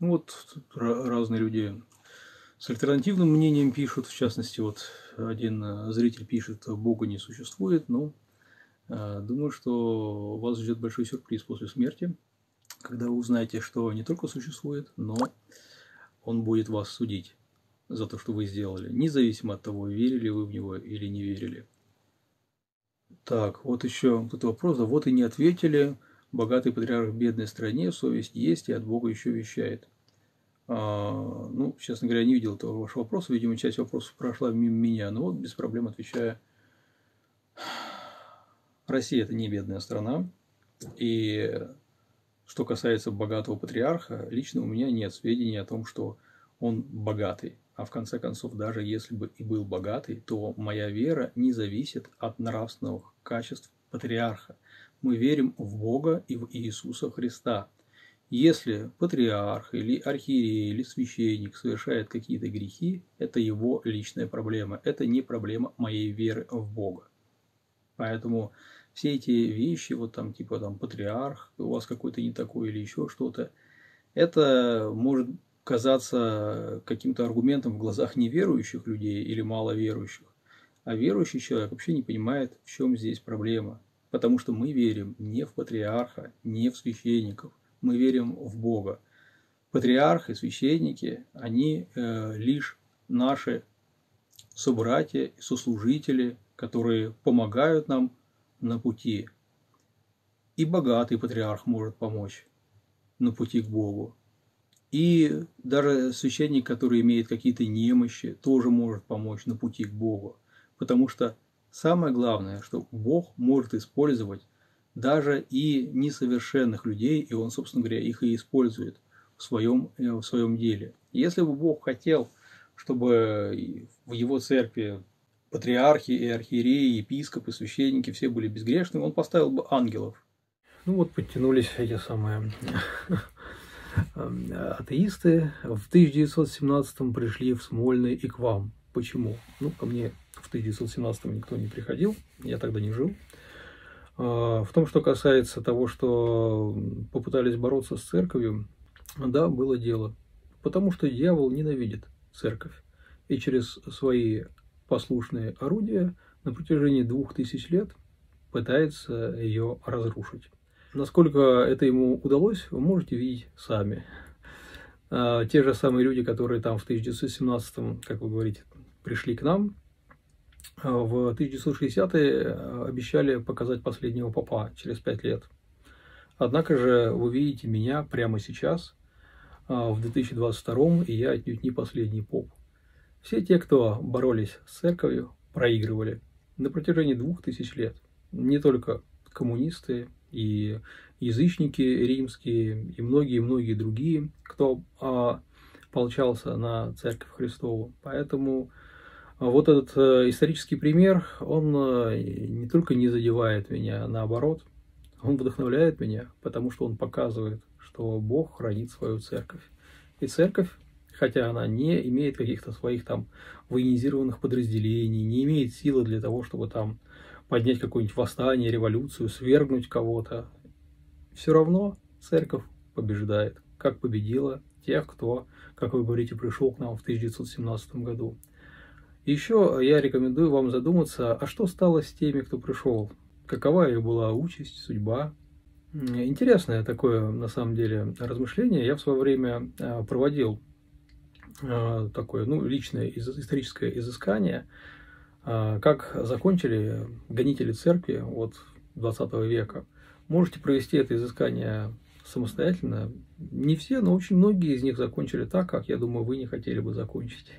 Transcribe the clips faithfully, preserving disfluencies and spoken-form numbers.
Ну вот разные люди с альтернативным мнением пишут, в частности, вот один зритель пишет: Бога не существует, но думаю, что вас ждет большой сюрприз после смерти, когда вы узнаете, что не только существует, но он будет вас судить за то, что вы сделали, независимо от того, верили вы в него или не верили. Так, вот еще тут вопрос, а вот и не ответили. Богатый патриарх в бедной стране, совесть есть и от Бога еще вещает. А, ну, честно говоря, не видел этого вашего вопроса, видимо, часть вопросов прошла мимо меня, но вот без проблем отвечаю. Россия – это не бедная страна, и что касается богатого патриарха, лично у меня нет сведений о том, что он богатый. А в конце концов, даже если бы и был богатый, то моя вера не зависит от нравственных качеств патриарха. Мы верим в Бога и в Иисуса Христа. Если патриарх или архиерей или священник совершает какие-то грехи, это его личная проблема. Это не проблема моей веры в Бога. Поэтому все эти вещи, вот там типа там патриарх, у вас какой-то не такой или еще что-то, это может казаться каким-то аргументом в глазах неверующих людей или маловерующих. А верующий человек вообще не понимает, в чем здесь проблема. Потому что мы верим не в патриарха, не в священников. Мы верим в Бога. Патриарх и священники, они э, лишь наши собратья и сослужители, которые помогают нам на пути. И богатый патриарх может помочь на пути к Богу. И даже священник, который имеет какие-то немощи, тоже может помочь на пути к Богу. Потому что самое главное, что Бог может использовать даже и несовершенных людей, и Он, собственно говоря, их и использует в своем, в своем деле. Если бы Бог хотел, чтобы в Его церкви патриархи, и архиереи, и епископы, и священники все были безгрешны, Он поставил бы ангелов. Ну вот подтянулись эти самые атеисты. В тысяча девятьсот семнадцатом пришли в Смольный и к вам. Почему? Ну, ко мне в тысяча девятьсот семнадцатом никто не приходил, я тогда не жил. В том, что касается того, что попытались бороться с церковью, да, было дело. Потому что дьявол ненавидит церковь. И через свои послушные орудия на протяжении двух тысяч лет пытается ее разрушить. Насколько это ему удалось, вы можете видеть сами. Те же самые люди, которые там в тысяча девятьсот семнадцатом, как вы говорите, пришли к нам, в тысяча девятьсот шестидесятые обещали показать последнего попа через пять лет. Однако же вы видите меня прямо сейчас, в две тысячи двадцать втором, и я отнюдь не последний поп. Все те, кто боролись с церковью, проигрывали на протяжении двух тысяч лет. Не только коммунисты и язычники римские, и многие-многие другие, кто ополчался на Церковь Христову. Поэтому вот этот исторический пример, он не только не задевает меня, наоборот, он вдохновляет меня, потому что он показывает, что Бог хранит свою Церковь. И Церковь, хотя она не имеет каких-то своих там военизированных подразделений, не имеет силы для того, чтобы там поднять какое-нибудь восстание, революцию, свергнуть кого-то, все равно церковь побеждает, как победила тех, кто, как вы говорите, пришел к нам в тысяча девятьсот семнадцатом году. Еще я рекомендую вам задуматься, а что стало с теми, кто пришел? Какова их была участь, судьба? Интересное такое, на самом деле, размышление. Я в свое время проводил такое, ну, личное историческое изыскание, как закончили гонители церкви от двадцатого века. Можете провести это изыскание самостоятельно. Не все, но очень многие из них закончили так, как, я думаю, вы не хотели бы закончить.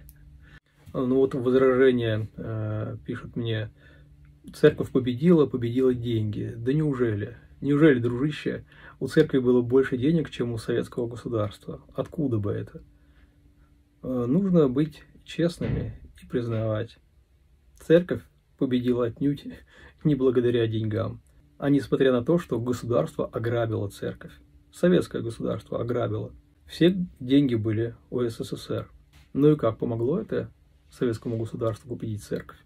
Ну вот возражение э, пишут мне: церковь победила, победила деньги. Да неужели? Неужели, дружище, у церкви было больше денег, чем у советского государства? Откуда бы это? Э, нужно быть честными и признавать. Церковь победила отнюдь не благодаря деньгам, а несмотря на то, что государство ограбило церковь. Советское государство ограбило. Все деньги были у СССР. Ну и как помогло это советскому государству победить церковь?